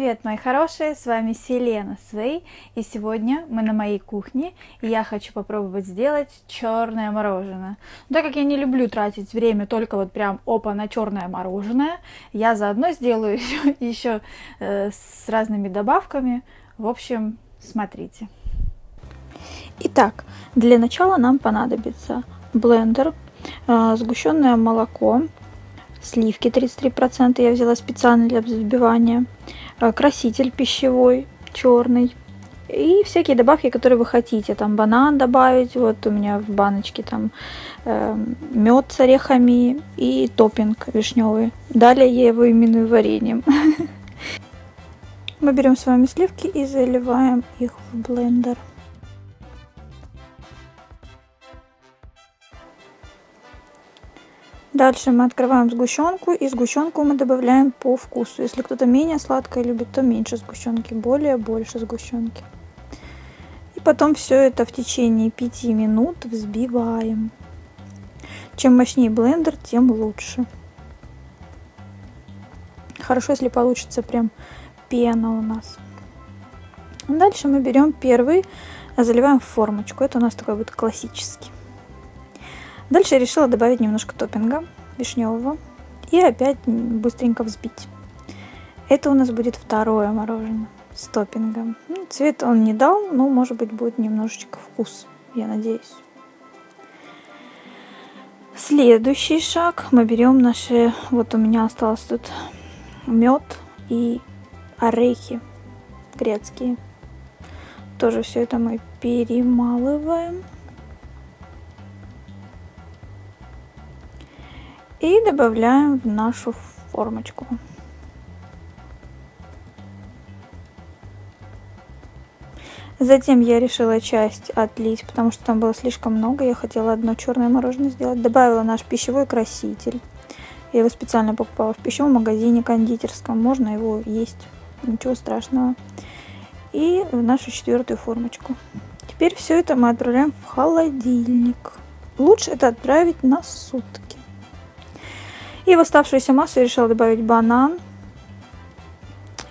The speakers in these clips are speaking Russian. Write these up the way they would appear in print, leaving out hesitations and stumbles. Привет, мои хорошие, с вами Silena Sway, и сегодня мы на моей кухне, и я хочу попробовать сделать черное мороженое. Но так как я не люблю тратить время только вот прям опа на черное мороженое, я заодно сделаю еще с разными добавками. В общем, смотрите. Итак, для начала нам понадобится блендер, сгущенное молоко, сливки 33%, я взяла специально для взбивания, краситель пищевой черный и всякие добавки, которые вы хотите, там банан добавить, вот у меня в баночке там мед с орехами и топпинг вишневый, далее я его именую вареньем. Мы берем с вами сливки и заливаем их в блендер. Дальше мы открываем сгущенку, и сгущенку мы добавляем по вкусу. Если кто-то менее сладкое любит, то меньше сгущенки, больше сгущенки. И потом все это в течение 5 минут взбиваем. Чем мощнее блендер, тем лучше. Хорошо, если получится прям пена у нас. Дальше мы берем первый, заливаем в формочку. Это у нас такой будет классический. Дальше я решила добавить немножко топпинга вишневого и опять быстренько взбить. Это у нас будет второе мороженое с топпингом. Цвет он не дал, но может быть будет немножечко вкус, я надеюсь. Следующий шаг, мы берем наши, вот у меня осталось тут мед и орехи грецкие. Тоже все это мы перемалываем. И добавляем в нашу формочку. Затем я решила часть отлить, потому что там было слишком много. Я хотела одно черное мороженое сделать. Добавила наш пищевой краситель. Я его специально покупала в пищевом магазине кондитерском. Можно его есть, ничего страшного. И в нашу четвертую формочку. Теперь все это мы отправляем в холодильник. Лучше это отправить на сутки. И в оставшуюся массу я решила добавить банан.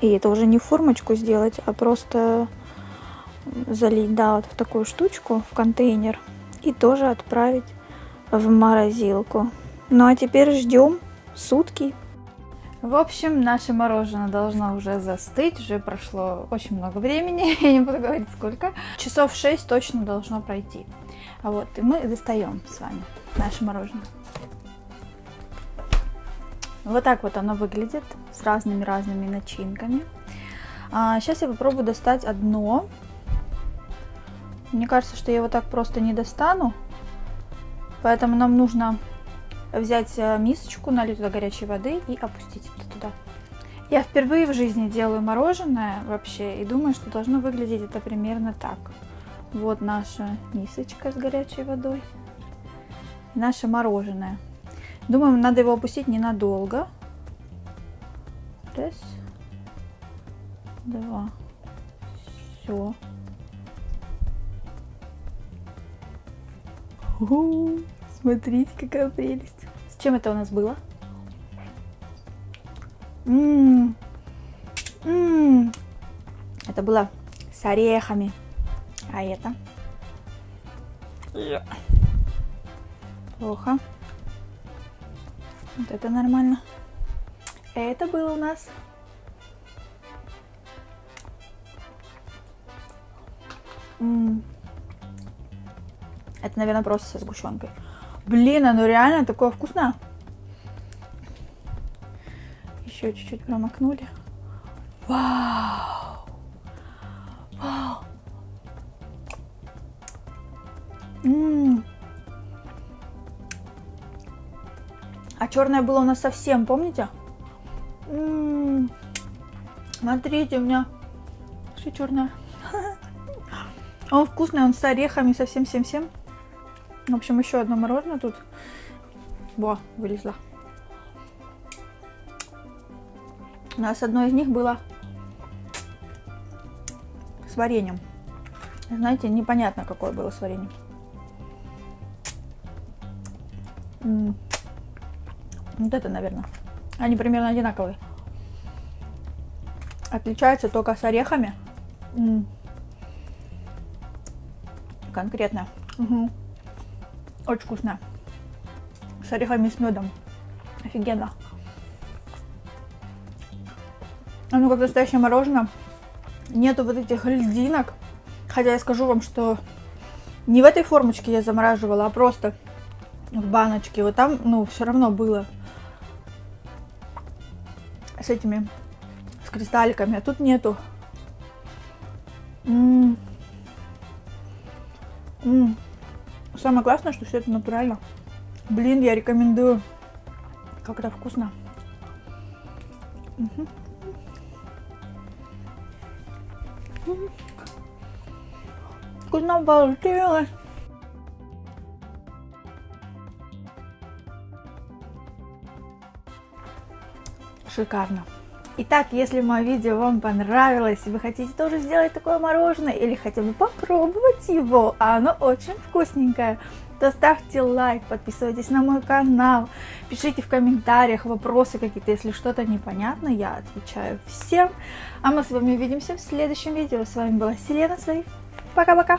И это уже не формочку сделать, а просто залить, да, вот в такую штучку, в контейнер. И тоже отправить в морозилку. Ну а теперь ждем сутки. В общем, наше мороженое должно уже застыть. Уже прошло очень много времени, я не буду говорить сколько. Часов 6 точно должно пройти. А вот и мы достаем с вами наше мороженое. Вот так вот оно выглядит, с разными начинками. Сейчас я попробую достать одно. Мне кажется, что я его так просто не достану. Поэтому нам нужно взять мисочку, налить туда горячей воды и опустить это туда. Я впервые в жизни делаю мороженое вообще и думаю, что должно выглядеть это примерно так. Вот наша мисочка с горячей водой. И наше мороженое. Думаю, надо его опустить ненадолго. Раз, два, все. Смотрите, какая прелесть. С чем это у нас было? Это было с орехами. А это? Плохо. Вот это нормально. Это было у нас это, наверное, просто со сгущенкой. Блин, оно реально такое вкусное. Еще чуть-чуть промокнули. Вау! Вау! А черное было у нас совсем, помните? Смотрите, у меня все черное. Он вкусный, он с орехами, со всем. В общем, еще одно мороженое тут. Во, вылезла. У нас одно из них было с вареньем. Знаете, непонятно, какое было с вареньем. Вот это, наверное. Они примерно одинаковые. Отличается только с орехами. Конкретно. Очень вкусно. С орехами и с медом. Офигенно. Оно как настоящее мороженое. Нету вот этих льдинок. Хотя я скажу вам, что не в этой формочке я замораживала, а просто в баночке. Вот там, ну, все равно было с этими, с кристалликами. А тут нету. Самое классное, что все это натурально. Блин, я рекомендую. Как это вкусно. Вкусно получилось. Шикарно. Итак, если мое видео вам понравилось, и вы хотите тоже сделать такое мороженое, или хотя бы попробовать его, а оно очень вкусненькое, то ставьте лайк, подписывайтесь на мой канал, пишите в комментариях вопросы какие-то, если что-то непонятно, я отвечаю всем. А мы с вами увидимся в следующем видео. С вами была Silena Sway. Пока-пока!